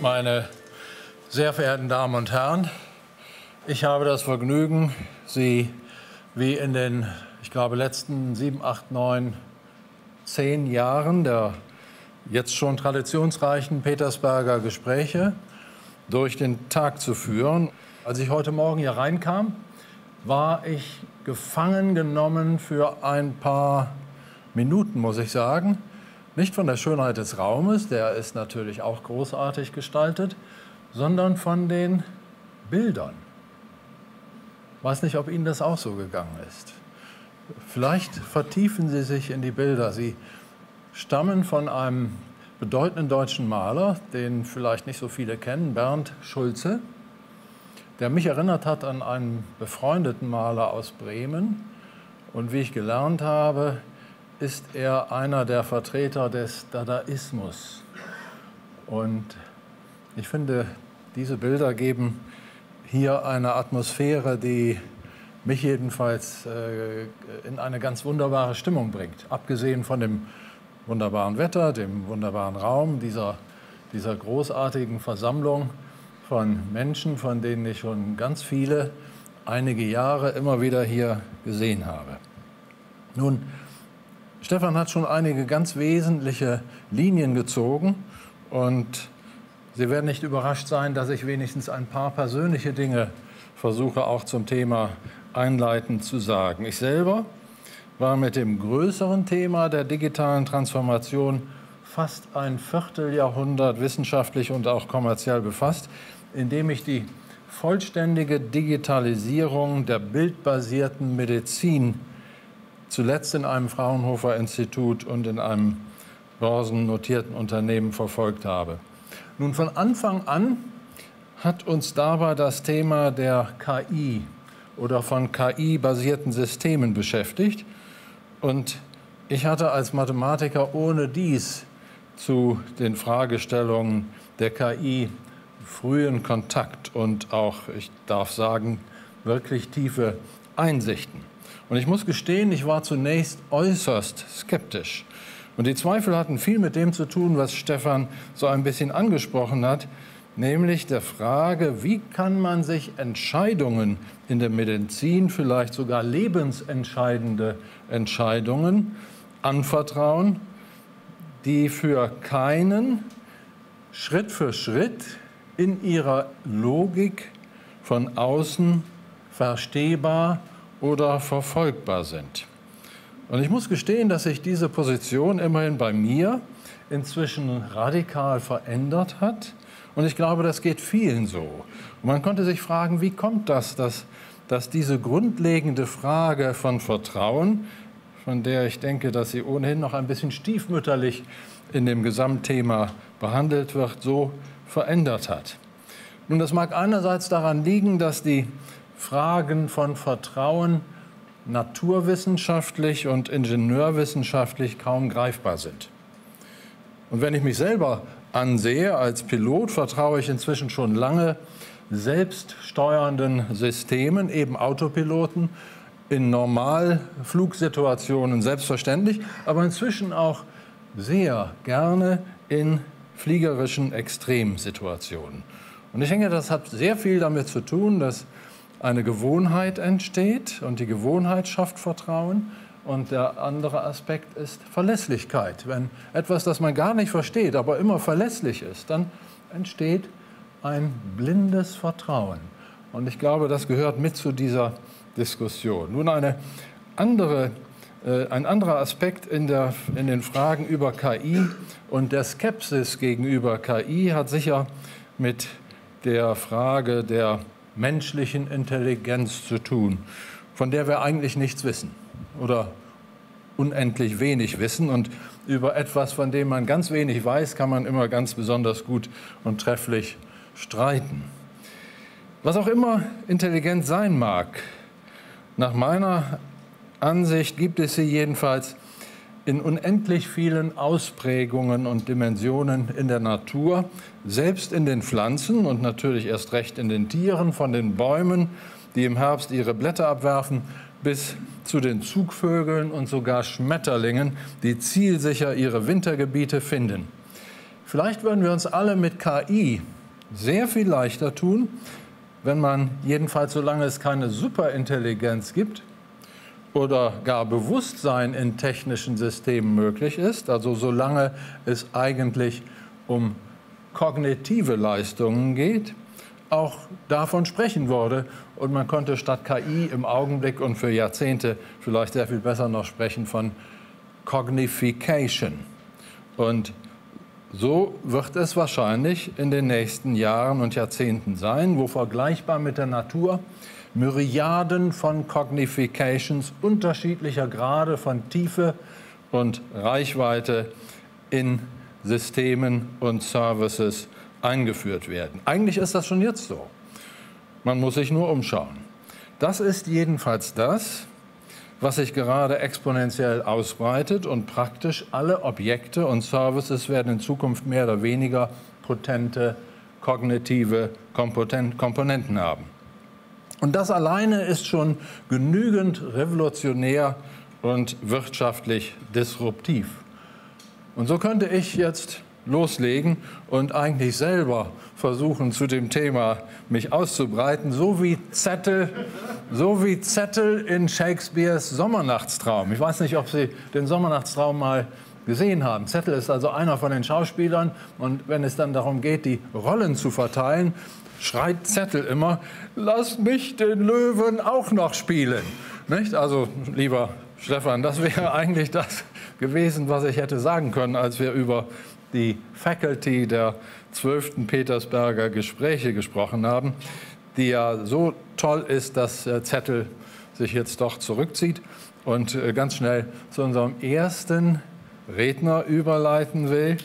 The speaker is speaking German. Meine sehr verehrten Damen und Herren, ich habe das Vergnügen, Sie wie in den, ich glaube, letzten 7, 8, 9, 10 Jahren der jetzt schon traditionsreichen Petersberger Gespräche durch den Tag zu führen. Als ich heute Morgen hier reinkam, war ich gefangen genommen für ein paar Minuten, muss ich sagen. Nicht von der Schönheit des Raumes, der ist natürlich auch großartig gestaltet, sondern von den Bildern. Ich weiß nicht, ob Ihnen das auch so gegangen ist. Vielleicht vertiefen Sie sich in die Bilder. Sie stammen von einem bedeutenden deutschen Maler, den vielleicht nicht so viele kennen, Bernd Schulze, der mich erinnert hat an einen befreundeten Maler aus Bremen. Und wie ich gelernt habe, ist er einer der Vertreter des Dadaismus. Und ich finde, diese Bilder geben hier eine Atmosphäre, die mich jedenfalls in eine ganz wunderbare Stimmung bringt. Abgesehen von dem wunderbaren Wetter, dem wunderbaren Raum, dieser großartigen Versammlung von Menschen, von denen ich schon ganz viele, einige Jahre immer wieder hier gesehen habe. Nun, Stefan hat schon einige ganz wesentliche Linien gezogen und Sie werden nicht überrascht sein, dass ich wenigstens ein paar persönliche Dinge versuche auch zum Thema einleitend zu sagen. Ich selber war mit dem größeren Thema der digitalen Transformation fast ein Vierteljahrhundert wissenschaftlich und auch kommerziell befasst, indem ich die vollständige Digitalisierung der bildbasierten Medizin zuletzt in einem Fraunhofer-Institut und in einem börsennotierten Unternehmen verfolgt habe. Nun, von Anfang an hat uns dabei das Thema der KI oder von KI-basierten Systemen beschäftigt. Und ich hatte als Mathematiker ohne dies zu den Fragestellungen der KI frühen Kontakt und auch, ich darf sagen, wirklich tiefe Einsichten. Und ich muss gestehen, ich war zunächst äußerst skeptisch. Und die Zweifel hatten viel mit dem zu tun, was Stefan so ein bisschen angesprochen hat, nämlich der Frage, wie kann man sich Entscheidungen in der Medizin, vielleicht sogar lebensentscheidende Entscheidungen, anvertrauen, die für keinen Schritt für Schritt in ihrer Logik von außen verstehbar oder verfolgbar sind. Und ich muss gestehen, dass sich diese Position immerhin bei mir inzwischen radikal verändert hat. Und ich glaube, das geht vielen so. Und man konnte sich fragen, wie kommt das, dass diese grundlegende Frage von Vertrauen, von der ich denke, dass sie ohnehin noch ein bisschen stiefmütterlich in dem Gesamtthema behandelt wird, so verändert hat. Nun, das mag einerseits daran liegen, dass die Fragen von Vertrauen naturwissenschaftlich und ingenieurwissenschaftlich kaum greifbar sind. Und wenn ich mich selber ansehe als Pilot, vertraue ich inzwischen schon lange selbststeuernden Systemen, eben Autopiloten, in Normalflugsituationen selbstverständlich, aber inzwischen auch sehr gerne in fliegerischen Extremsituationen. Und ich denke, das hat sehr viel damit zu tun, dass eine Gewohnheit entsteht und die Gewohnheit schafft Vertrauen. Und der andere Aspekt ist Verlässlichkeit. Wenn etwas, das man gar nicht versteht, aber immer verlässlich ist, dann entsteht ein blindes Vertrauen. Und ich glaube, das gehört mit zu dieser Diskussion. Nun, ein anderer Aspekt in den Fragen über KI und der Skepsis gegenüber KI hat sicher mit der Frage der menschlichen Intelligenz zu tun, von der wir eigentlich nichts wissen oder unendlich wenig wissen. Und über etwas, von dem man ganz wenig weiß, kann man immer ganz besonders gut und trefflich streiten. Was auch immer intelligent sein mag, nach meiner Ansicht gibt es sie jedenfalls in unendlich vielen Ausprägungen und Dimensionen in der Natur, selbst in den Pflanzen und natürlich erst recht in den Tieren, von den Bäumen, die im Herbst ihre Blätter abwerfen, bis zu den Zugvögeln und sogar Schmetterlingen, die zielsicher ihre Wintergebiete finden. Vielleicht würden wir uns alle mit KI sehr viel leichter tun, wenn man, jedenfalls solange es keine Superintelligenz gibt oder gar Bewusstsein in technischen Systemen möglich ist, also solange es eigentlich um kognitive Leistungen geht, auch davon sprechen würde. Und man konnte statt KI im Augenblick und für Jahrzehnte vielleicht sehr viel besser noch sprechen von Cognification. Und so wird es wahrscheinlich in den nächsten Jahren und Jahrzehnten sein, wo vergleichbar mit der Natur Myriaden von Cognifications unterschiedlicher Grade von Tiefe und Reichweite in Systemen und Services eingeführt werden. Eigentlich ist das schon jetzt so. Man muss sich nur umschauen. Das ist jedenfalls das, was sich gerade exponentiell ausbreitet, und praktisch alle Objekte und Services werden in Zukunft mehr oder weniger potente kognitive Komponenten haben. Und das alleine ist schon genügend revolutionär und wirtschaftlich disruptiv. Und so könnte ich jetzt loslegen und eigentlich selber versuchen, zu dem Thema mich auszubreiten, so wie Zettel in Shakespeares Sommernachtstraum. Ich weiß nicht, ob Sie den Sommernachtstraum mal gesehen haben. Zettel ist also einer von den Schauspielern, und wenn es dann darum geht, die Rollen zu verteilen, schreit Zettel immer: Lass mich den Löwen auch noch spielen. Nicht? Also, lieber Stefan, das wäre eigentlich das gewesen, was ich hätte sagen können, als wir über die Faculty der 12. Petersberger Gespräche gesprochen haben, die ja so toll ist, dass Zettel sich jetzt doch zurückzieht und ganz schnell zu unserem ersten Redner überleiten will.